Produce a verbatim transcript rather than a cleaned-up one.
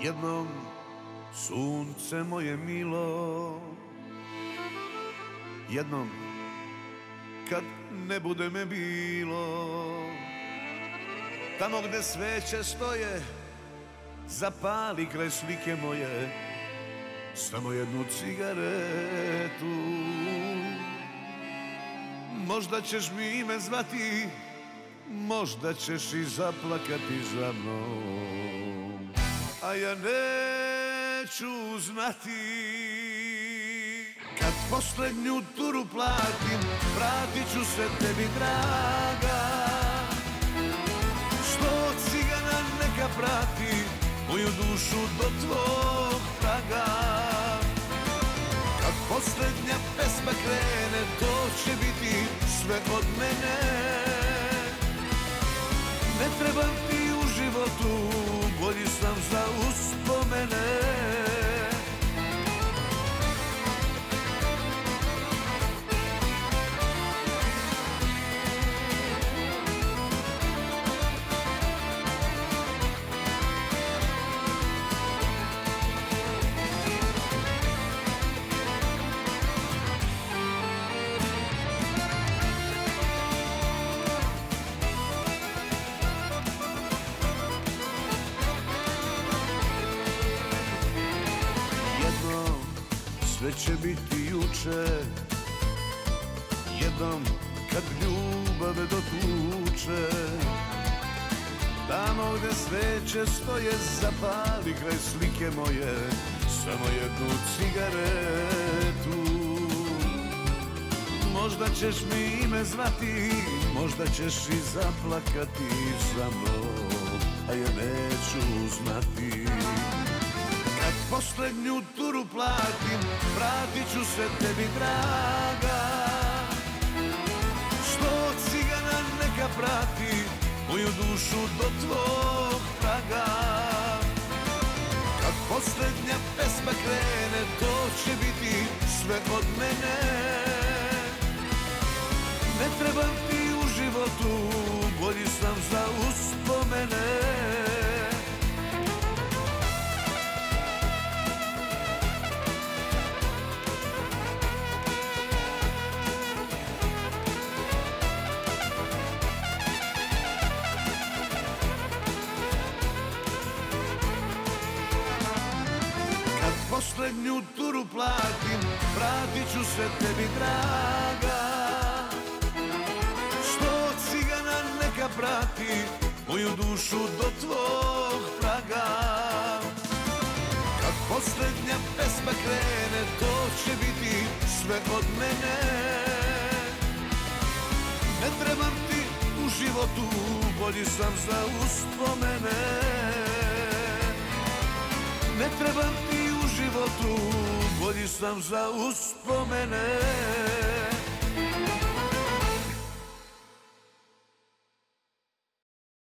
Jednom, sunce moje milo, jednom, kad ne bude me bilo, tamo gde sveće stoje, zapali kraj slike moje samo jednu cigaretu. Možda ćeš mi ime zvati, možda ćeš i zaplakati za mnom, a ja neću znati. Kad poslednju turu platim, vratit ću se tebi draga. Sto cigana neka prati moju dušu do tvog praga. Kad poslednja pesma krene, to će biti sve od mene. Ne trebam ti u životu, bolji sam za uspomene. Sve će biti juče, jednom kad ljubav dotuče. Tamo gde sveće stoje, zapali kraj slike moje samo jednu cigaretu. Možda ćeš mi ime zvati, možda ćeš i zaplakati za mnom, a ja neću znati. Kad poslednju turu platim, vratit ću se tebi draga. Sto cigana neka prati moju dušu do tvog praga. Kad poslednja pesma krene, to će biti sve od mene. Ne trebam ti u životu, bolji sam za uspomene. Poslednju turu platim, vratit ću se tebi draga. Sto cigana neka prati moju dušu do tvog praga. Kad poslednja pesma krene, to će biti sve od mene. Ne trebam ti u životu, bolji sam za uspomene. Ne trebam ti u životu, bolji sam za uspomene.